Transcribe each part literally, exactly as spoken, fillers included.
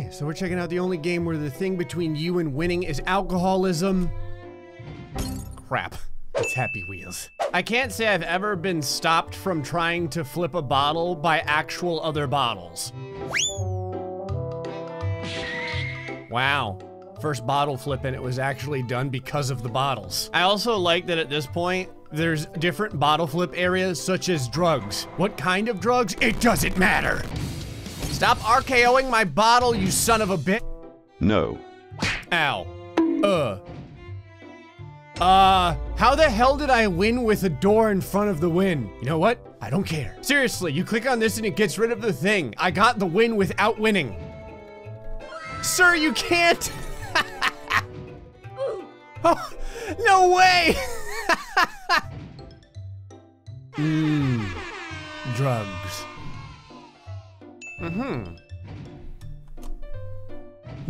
Okay, so we're checking out the only game where the thing between you and winning is alcoholism. Crap. It's Happy Wheels. I can't say I've ever been stopped from trying to flip a bottle by actual other bottles. Wow. First bottle flipping, it was actually done because of the bottles. I also like that at this point, there's different bottle flip areas such as drugs. What kind of drugs? It doesn't matter. Stop R K O ing my bottle, you son of a bitch. No. Ow. Uh. Uh, how the hell did I win with a door in front of the win? You know what? I don't care. Seriously, you click on this and it gets rid of the thing. I got the win without winning. Sir, you can't. Oh, no way. Mmm. Drugs. Mm-hmm.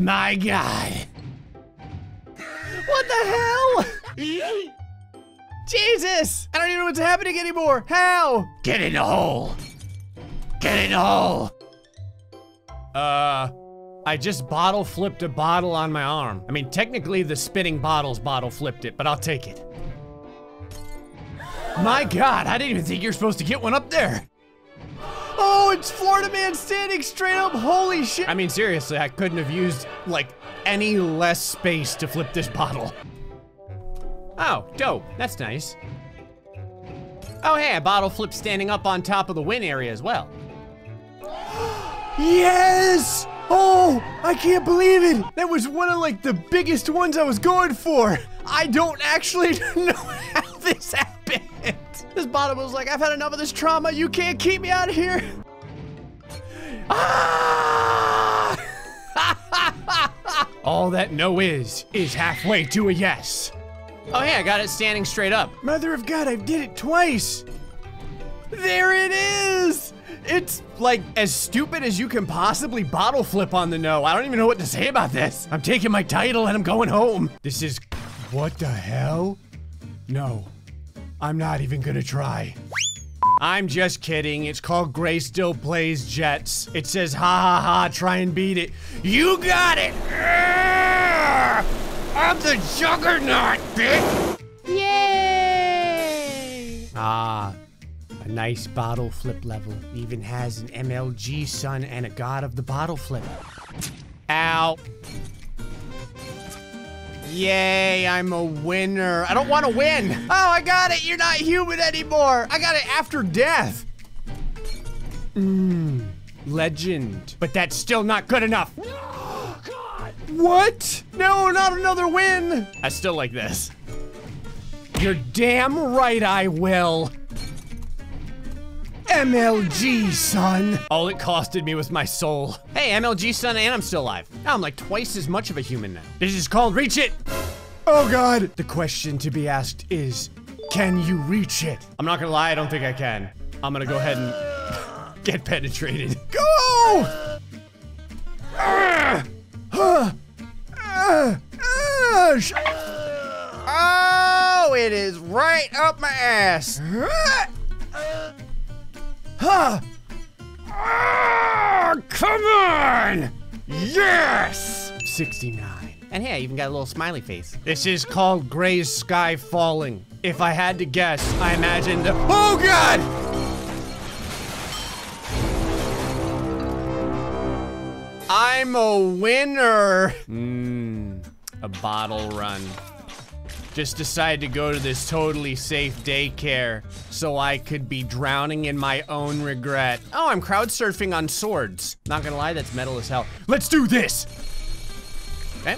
My God. What the hell? Jesus! I don't even know what's happening anymore. How? Get in the hole. Get in the hole. Uh, I just bottle flipped a bottle on my arm. I mean, technically the spinning bottles bottle flipped it, but I'll take it. My God, I didn't even think you were supposed to get one up there. Oh, it's Florida Man standing straight up. Holy shit. I mean, seriously, I couldn't have used, like, any less space to flip this bottle. Oh, dope. That's nice. Oh, hey, a bottle flip standing up on top of the win area as well. Yes! Oh, I can't believe it. That was one of, like, the biggest ones I was going for. I don't actually know how this happened. This bottle was like, I've had enough of this trauma. You can't keep me out of here. Ah! All that no is, is halfway to a yes. Oh yeah, I got it standing straight up. Mother of God, I did it twice. There it is. It's like as stupid as you can possibly bottle flip on the no. I don't even know what to say about this. I'm taking my title and I'm going home. This is, what the hell? No. I'm not even gonna try. I'm just kidding. It's called GrayStillPlays Jets. It says, ha ha ha, try and beat it. You got it! I'm the juggernaut, bitch! Yay! Ah, a nice bottle flip level. It even has an M L G son and a god of the bottle flip. Ow. Yay, I'm a winner. I don't want to win. Oh, I got it. You're not human anymore. I got it after death. Mmm, legend. But that's still not good enough. Oh, God. What? No, not another win. I still like this. You're damn right I will. M L G, son. All it costed me was my soul. Hey, M L G, son, and I'm still alive. Now I'm like twice as much of a human now. This is called reach it. Oh, God. The question to be asked is, can you reach it? I'm not gonna lie, I don't think I can. I'm gonna go ahead and get penetrated. Go! Ah! Ah! Ah! Ah! Oh, it is right up my ass. Huh! Ah, come on! Yes! sixty-nine. And hey, I even got a little smiley face. This is called Gray's Sky Falling. If I had to guess, I imagined. Oh, God! I'm a winner! Mmm, a bottle run. Just decided to go to this totally safe daycare so I could be drowning in my own regret. Oh, I'm crowd surfing on swords. Not gonna lie, that's metal as hell. Let's do this! Okay.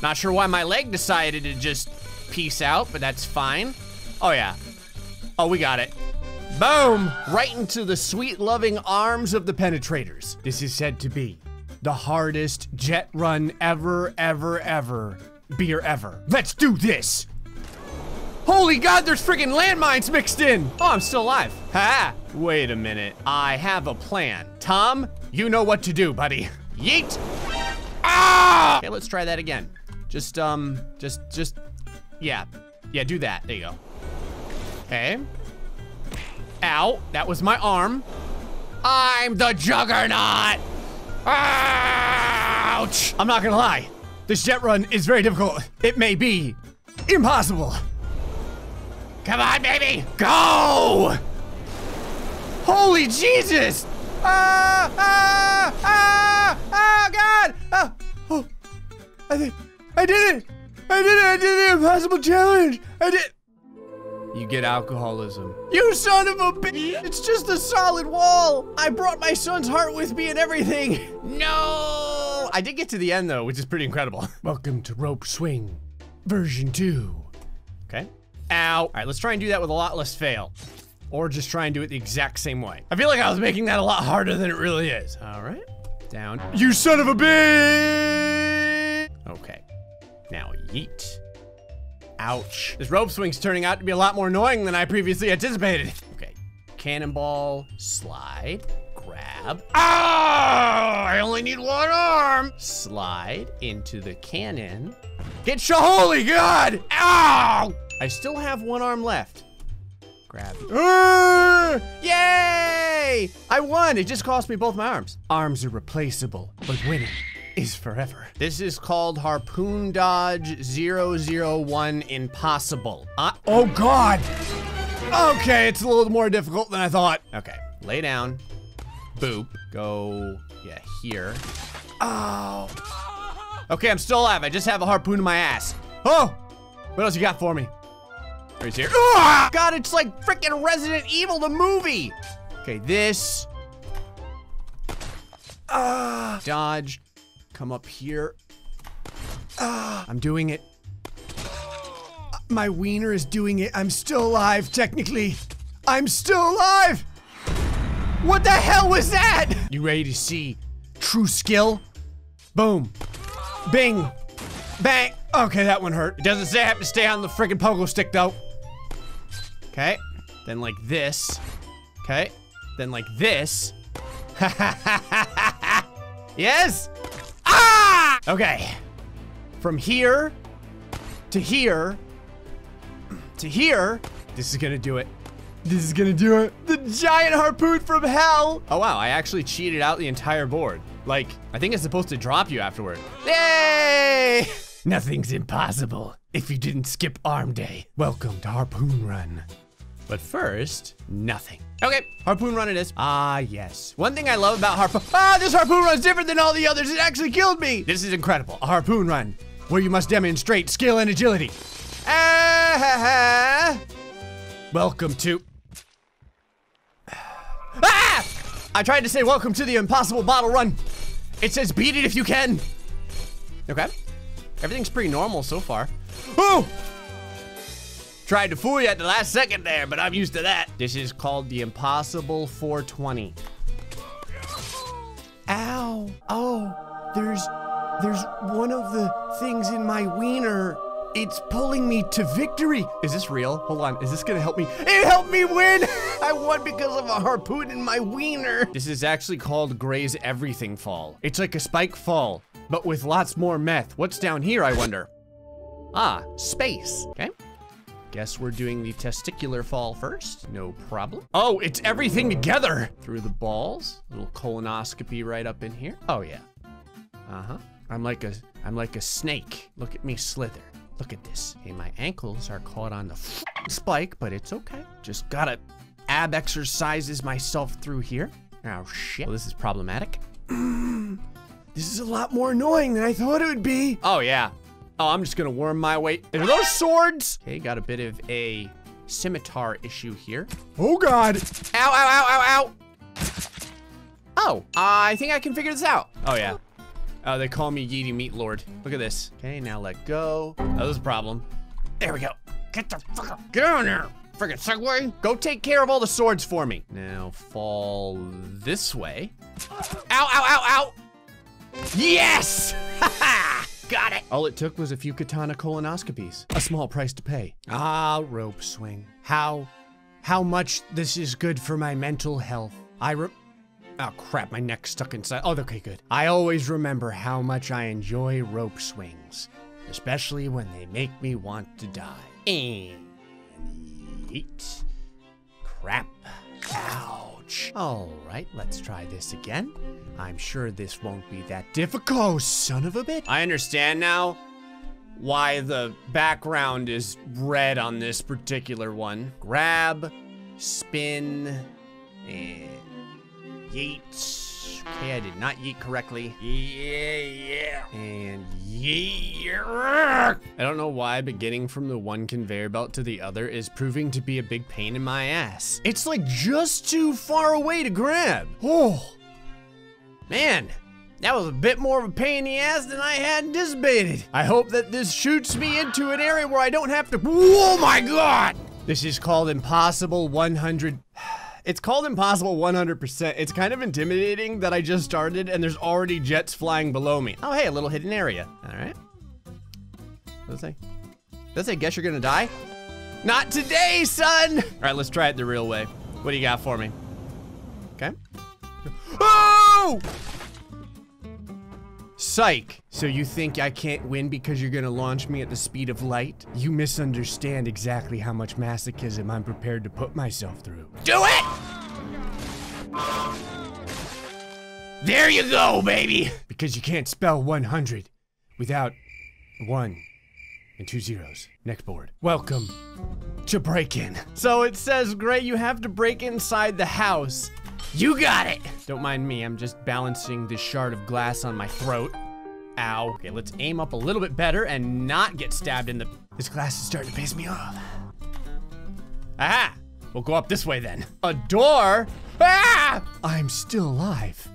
Not sure why my leg decided to just peace out, but that's fine. Oh yeah. Oh, we got it. Boom! Right into the sweet loving arms of the penetrators. This is said to be the hardest jet run ever, ever, ever. Beer ever. Let's do this. Holy God, there's freaking landmines mixed in. Oh, I'm still alive. Ha! Wait a minute. I have a plan. Tom, you know what to do, buddy. Yeet. Ah! Okay, let's try that again. Just, um, just, just, yeah. Yeah, do that. There you go. Okay. Ow, that was my arm. I'm the juggernaut. Ah! much. I'm not gonna lie. This jet run is very difficult. It may be impossible. Come on, baby. Go! Holy Jesus! Ah! Ah! Ah! Ah! God! Ah! Oh! I did! I did it! I did it! I did the impossible challenge! I did. You get alcoholism. You son of a bitch! It's just a solid wall. I brought my son's heart with me and everything. No! I did get to the end though, which is pretty incredible. Welcome to rope swing, version two. Okay. Ow! All right, let's try and do that with a lot less fail. Or just try and do it the exact same way. I feel like I was making that a lot harder than it really is. All right, down. You son of a bitch! Okay, now yeet. Ouch. This rope swing's turning out to be a lot more annoying than I previously anticipated. Okay, cannonball, slide, grab. Oh, I only need one arm. Slide into the cannon. Get your holy god! Ow! I still have one arm left. Grab. Uh, yay! I won, it just cost me both my arms. Arms are replaceable, but winning is forever. This is called Harpoon Dodge zero zero one Impossible. Uh, oh God! Okay, it's a little more difficult than I thought. Okay, lay down, boop, go, yeah, here. Oh! Okay, I'm still alive, I just have a harpoon in my ass. Oh! What else you got for me? Right here. Oh, God, it's like freaking Resident Evil, the movie. Okay, this. Uh, dodge. Come up here. Uh, I'm doing it. Uh, my wiener is doing it. I'm still alive, technically. I'm still alive. What the hell was that? You ready to see true skill? Boom. Bing. Bang. Okay, that one hurt. It doesn't say I have to stay on the freaking pogo stick, though. Okay, then like this. Okay, then like this. Yes! Ah! Okay. From here to here to here. This is gonna do it. This is gonna do it. The giant harpoon from hell! Oh wow, I actually cheated out the entire board. Like, I think it's supposed to drop you afterward. Yay! Nothing's impossible if you didn't skip arm day. Welcome to Harpoon Run. But first, nothing. Okay, Harpoon Run it is. Ah, yes. One thing I love about Harpoon- Ah, this Harpoon Run's different than all the others. It actually killed me. This is incredible. A Harpoon Run, where you must demonstrate skill and agility. Ah, ha, ha. Welcome to- Ah! I tried to say welcome to the impossible bottle run. It says beat it if you can. Okay. Everything's pretty normal so far. Oh! Tried to fool you at the last second there, but I'm used to that. This is called the Impossible four twenty. Ow. Oh, there's, there's one of the things in my wiener. It's pulling me to victory. Is this real? Hold on, is this gonna help me? It helped me win! I won because of a harpoon in my wiener. This is actually called Gray's Everything Fall. It's like a spike fall, but with lots more meth. What's down here, I wonder? Ah, space. Okay. Guess we're doing the testicular fall first. No problem. Oh, it's everything together. Through the balls. Little colonoscopy right up in here. Oh yeah. Uh-huh. I'm like a I'm like a snake. Look at me slither. Look at this. Hey, my ankles are caught on the spike, but it's okay. Just gotta ab exercises myself through here. Oh shit. Well, this is problematic. This is a lot more annoying than I thought it would be. Oh, yeah. Oh, I'm just gonna worm my way. Are those swords? Okay, got a bit of a scimitar issue here. Oh, God. Ow, ow, ow, ow, ow. Oh, uh, I think I can figure this out. Oh, yeah. Oh, they call me Yeetie Meat Lord. Look at this. Okay, now let go. Oh, that was a problem. There we go. Get the fuck up. Get on there. Friggin' Segway. Go take care of all the swords for me. Now fall this way. Ow, ow, ow, ow. Yes! Ha-ha! Got it! All it took was a few katana colonoscopies. A small price to pay. Ah, rope swing. How, how much this is good for my mental health. I re- Oh crap, my neck's stuck inside. Oh, okay, good. I always remember how much I enjoy rope swings. Especially when they make me want to die. And eat. Crap. Ouch. much. Alright, let's try this again. I'm sure this won't be that difficult. Oh, son of a bitch. I understand now why the background is red on this particular one. Grab, spin, and yeet. Okay, I did not yeet correctly. Yeah, yeah. And yeah. I don't know why, but getting from the one conveyor belt to the other is proving to be a big pain in my ass. It's like just too far away to grab. Oh, man. That was a bit more of a pain in the ass than I had anticipated. I hope that this shoots me into an area where I don't have to- Oh my god! This is called Impossible one hundred- It's called Impossible one hundred percent. It's kind of intimidating that I just started and there's already jets flying below me. Oh hey, a little hidden area. Alright. What does it say? Does it say, guess you're gonna die? Not today, son! Alright, let's try it the real way. What do you got for me? Okay. Oh! Psych. So you think I can't win because you're gonna launch me at the speed of light? You misunderstand exactly how much masochism I'm prepared to put myself through. Do it! There you go, baby! Because you can't spell one hundred without one and two zeros. Next board. Welcome to break-in. So it says, Gray, you have to break inside the house. You got it! Don't mind me, I'm just balancing this shard of glass on my throat. Ow. Okay, let's aim up a little bit better and not get stabbed in the- This glass is starting to piss me off. Aha! We'll go up this way then. A door? Ah! I'm still alive.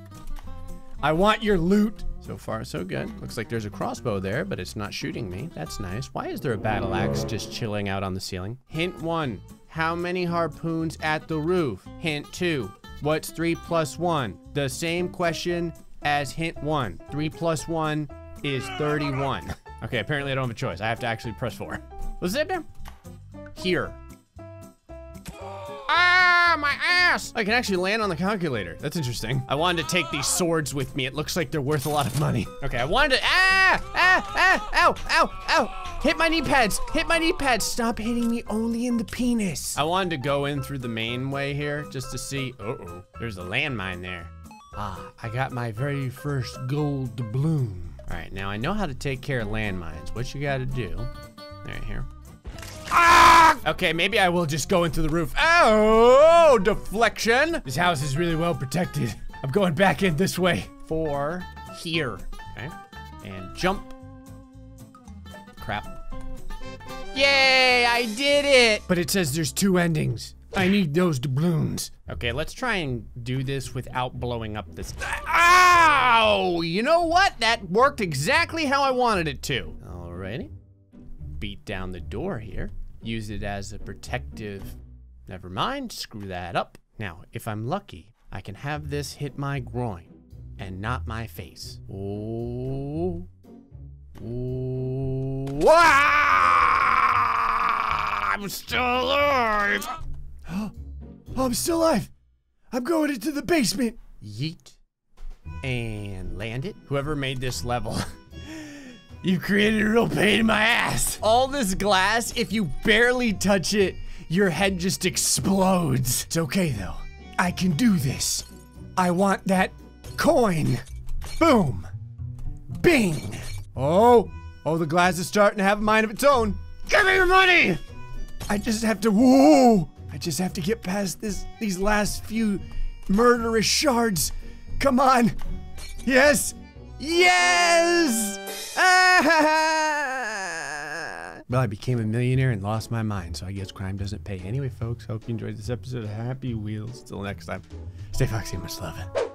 I want your loot. So far, so good. Looks like there's a crossbow there, but it's not shooting me. That's nice. Why is there a battle axe just chilling out on the ceiling? Hint one, how many harpoons at the roof? Hint two. What's three plus one? The same question as hint one. Three plus one is thirty-one. Okay, apparently I don't have a choice. I have to actually press four. What's that down? Here. Ah, my ass! I can actually land on the calculator. That's interesting. I wanted to take these swords with me. It looks like they're worth a lot of money. Okay, I wanted to, ah, ah, ah, ow, ow, ow. Hit my knee pads, hit my knee pads. Stop hitting me only in the penis. I wanted to go in through the main way here just to see, uh-oh, there's a landmine there. Ah, I got my very first gold doubloon. All right, now I know how to take care of landmines. What you gotta do, right here. Ah! Okay, maybe I will just go into the roof. Oh, deflection. This house is really well protected. I'm going back in this way. For here. Okay, and jump. Crap. Yay, I did it. But it says there's two endings. I need those doubloons. Okay, let's try and do this without blowing up this. Ow, you know what? That worked exactly how I wanted it to. Alrighty. Beat down the door here. Use it as a protective, never mind, screw that up. Now, if I'm lucky, I can have this hit my groin and not my face. Oh, oh. Ah! I'm still alive. Oh, I'm still alive. I'm going into the basement. Yeet, and land it. Whoever made this level. You've created a real pain in my ass. All this glass, if you barely touch it, your head just explodes. It's okay though. I can do this. I want that coin. Boom. Bing. Oh, oh, the glass is starting to have a mind of its own. Give me your money. I just have to, whoa. I just have to get past this, these last few murderous shards. Come on. Yes. Yes! Ah! Well, I became a millionaire and lost my mind, so I guess crime doesn't pay. Anyway, folks, hope you enjoyed this episode of Happy Wheels. Till next time, stay foxy and much love.